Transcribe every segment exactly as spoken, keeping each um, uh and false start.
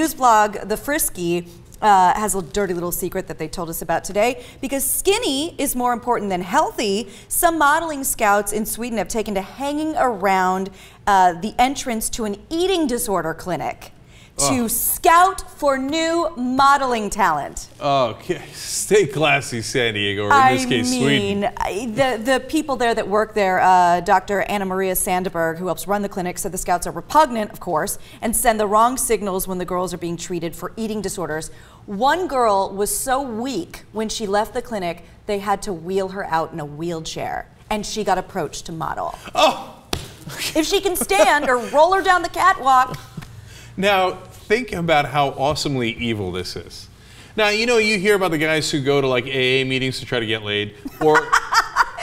news blog, The Frisky, Uh, has a dirty little secret that they told us about today. Because skinny is more important than healthy, some modeling scouts in Sweden have taken to hanging around uh, the entrance to an eating disorder clinic to oh. scout for new modeling talent. Okay, stay classy, San Diego, or in I this case, mean, Sweden. I mean, the, the people there that work there, uh, Doctor Anna Maria af Sandeberg, who helps run the clinic, said the scouts are repugnant, of course, and send the wrong signals when the girls are being treated for eating disorders. One girl was so weak when she left the clinic, they had to wheel her out in a wheelchair, and she got approached to model. Oh! If she can stand or roll her down the catwalk. Now, think about how awesomely evil this is. Now, you know, you hear about the guys who go to like A A meetings to try to get laid, or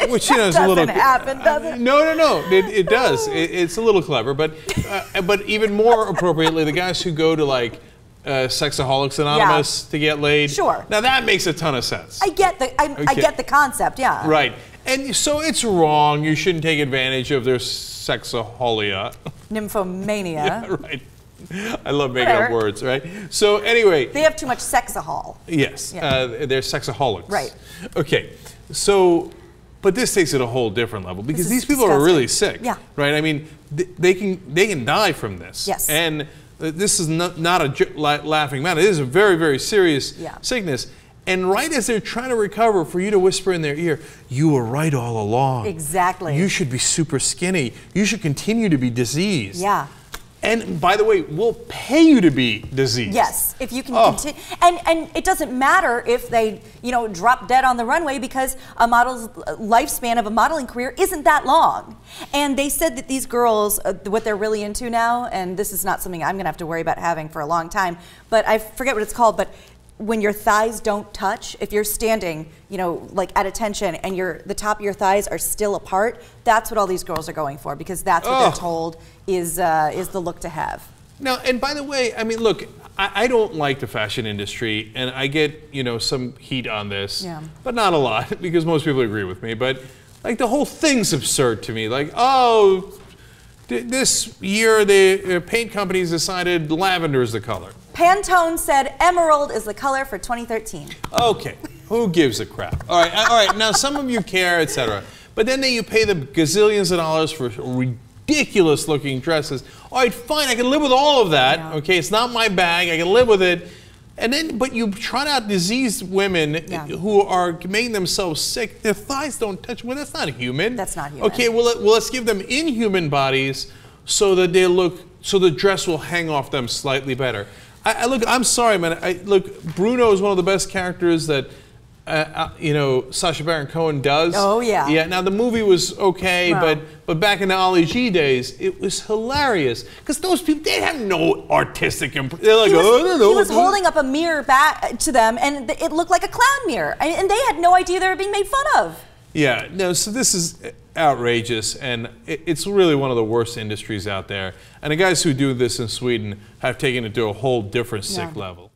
which you know is a little. Doesn't happen, does it? No, no, no. It, it does. It, it's a little clever, but uh, but even more appropriately, the guys who go to like uh, Sexaholics Anonymous yeah. to get laid. Sure. Now that makes a ton of sense. I get the I, okay. I get the concept. Yeah. Right, and so it's wrong. You shouldn't take advantage of their sexaholia. Nymphomania. Yeah, right. I love making Whatever. up words, right? So anyway, they have too much sexahol. Yes, yeah. uh, they're sexaholics. Right. Okay. So, but this takes it a whole different level because these people disgusting. are really sick. Yeah. Right. I mean, th they can they can die from this. Yes. And uh, this is not not a j la laughing matter. It is a very very serious yeah. sickness. And right as they're trying to recover, for you to whisper in their ear, you were right all along. Exactly. You should be super skinny. You should continue to be diseased. Yeah. And by the way, we'll pay you to be diseased. Yes, if you can oh. continue. And, and it doesn't matter if they, you know, drop dead on the runway because a model's lifespan of a modeling career isn't that long. And they said that these girls, uh, what they're really into now, and this is not something I'm going to have to worry about having for a long time, but I forget what it's called, but when your thighs don't touch, if you're standing, you know, like at attention and your the top of your thighs are still apart, that's what all these girls are going for because that's what oh. they're told is uh, is the look to have. Now, and by the way, I mean, look, I, I don't like the fashion industry and I get, you know, some heat on this, yeah. but not a lot because most people agree with me, but like the whole thing's absurd to me. Like, oh, this year the paint companies decided lavender is the color. Pantone said emerald is the color for twenty thirteen. Okay, who gives a crap? All right, all right. Now some of you care, et cetera. But then, then you pay the gazillions of dollars for ridiculous-looking dresses. All right, fine, I can live with all of that. Yeah. Okay, it's not my bag. I can live with it. And then, but you trot out diseased women yeah. who are making themselves sick. Their thighs don't touch. Well, that's not human. That's not human. Okay, well, let, well let's give them inhuman bodies so that they look, so the dress will hang off them slightly better. I, I look, I'm sorry, man. I, look, Bruno is one of the best characters that, uh, uh, you know, Sacha Baron Cohen does. Oh, yeah. Yeah, now the movie was okay, wow. but but back in the Ollie G days, it was hilarious. Because those people, they have no artistic impression. They're like, was, oh, I don't know. He was holding up a mirror back to them, and it looked like a clown mirror. And they had no idea they were being made fun of. Yeah, no, so this is outrageous, and it's really one of the worst industries out there. And the guys who do this in Sweden have taken it to a whole different sick yeah. level.